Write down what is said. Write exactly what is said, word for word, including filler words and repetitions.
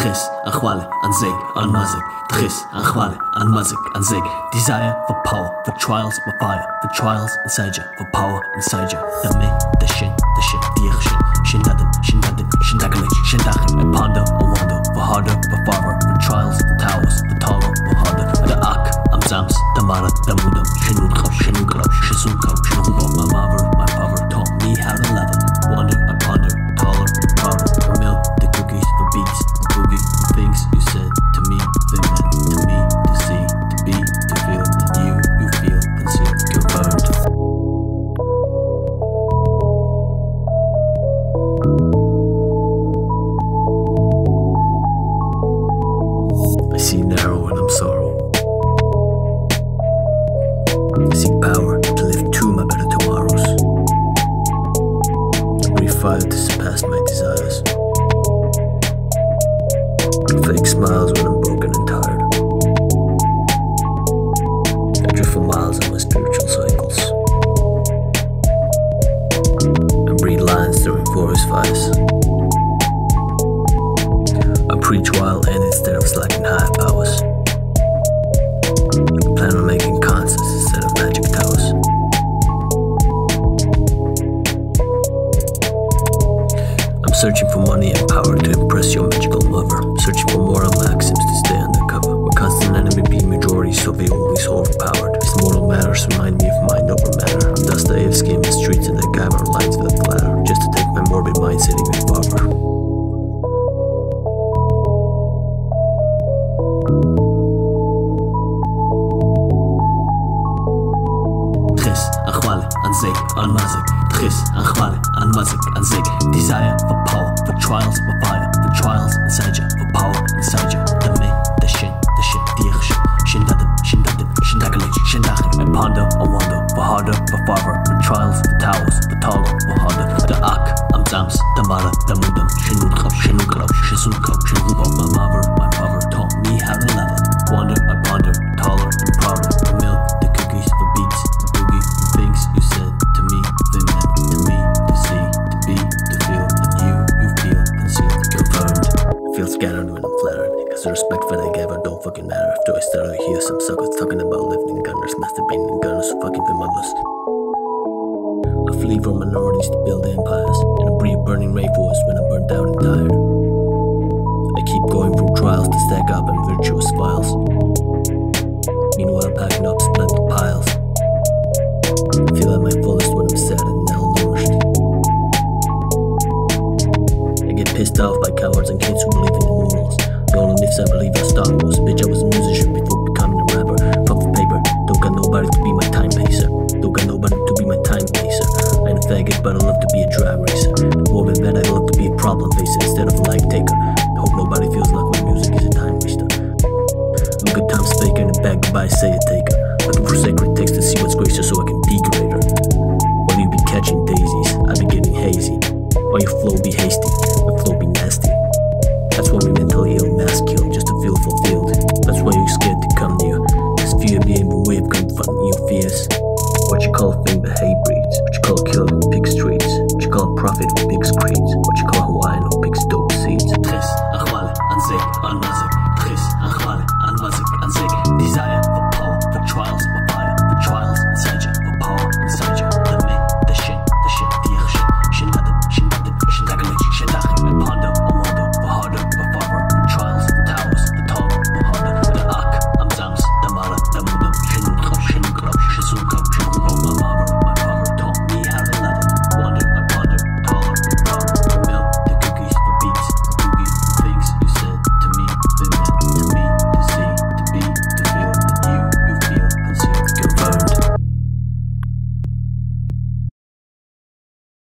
Tris, achwale, anzig, anmazik. Tris, achwale, anmazik, anzig. Desire for power, for trials, for fire, for trials inside you, for power inside you. The me, the shin, the shin, the action. Shindadin, shindadin, shindakalich, shindachin. I ponder, I wonder, for harder, for farther, for trials, for towers, for taller, for harder. The ak, am zams, the marat, the mudam. Shinudra, shinudra, shisuka, shinuba. My mother, my father taught me how to love it. Wonder, I ponder, taller, taller, for milk. Beats, boogie, things you said to me, they meant to me, to see, to be, to feel, that you, you feel, and soon confirmed. I see narrow and I'm sorrow. I seek power to live to my better tomorrows. I refile to surpass my desires. Fake smiles when I'm broken and tired. I drift for miles in my spiritual cycles. I breathe lines during forest fires. I preach while and instead of slacking higher powers. I plan on making concerts instead of magic towers. I'm searching for money and power to impress your magical lover. Searching for moral maxims to stay undercover. Where constant enemy be majority, so they always overpowered. These moral matters remind me of mind over matter. I'm Dostoevsky in the streets and I guide our lives with clatter. Just to take my morbid mindset even farther. Anzig, anmazik, tris, anchwale, anmazik, anzig. Desire for power, for trials, for fire, for trials inside you, for power inside you. The me, the shin, the shin, the action. Shindadin, shindadin, shindakalich, shindachin. I ponder, I wonder, for harder, for farther, for trials, for towers, for taller, for harder. The ak, am zams, the mara, the mudam. Shinudra, shinudra, shisunka, shinuba. My mother, my father taught me how to love it. Wonder, I ponder, taller and prouder. The milk, the cookies, the beats, the boogie, the things you say. Scattered when I'm flattered, cause the respect that I gave her don't fucking matter. After I started to hear some suckers talking about lifting gunners, masturbating and gunners who fucking their mothers. I flee from minorities to build empires, and I breathe burning rainforests when I'm burnt out and tired. I keep going through trials to stack up in virtuous files. Meanwhile packing up splendid piles. I feel at my fullest when I'm sad and malnourished. Get pissed off by cowards and kids who believe in immortals. The only myths I believe are Star Wars. Bitch, I was a musician before becoming a rapper. Pop the paper, don't got nobody to be my time pacer. Don't got nobody to be my time pacer. I'm a faggot, but I love to be a drag racer. More than that, I love to be a problem facer instead of a life taker. I hope nobody feels like my music is a time waster. Look at Tom Spaker and bad goodbye, say a taker. Looking for sacred text to see what's greater so I can be greater. While you be catching daisies, I be getting hazy. While your flow be hasty, my flow be nasty. That's why we mentally ill masculine, just to feel fulfilled. That's why you're scared to come near. Cause fear being brave, confronting your fears. What you call fame but hate breeds. What you call killer who picks streets. What you call prophet who picks creeds. What you call Hawaiian who picks dope seeds. Tris, achwale, anzig, anmazik.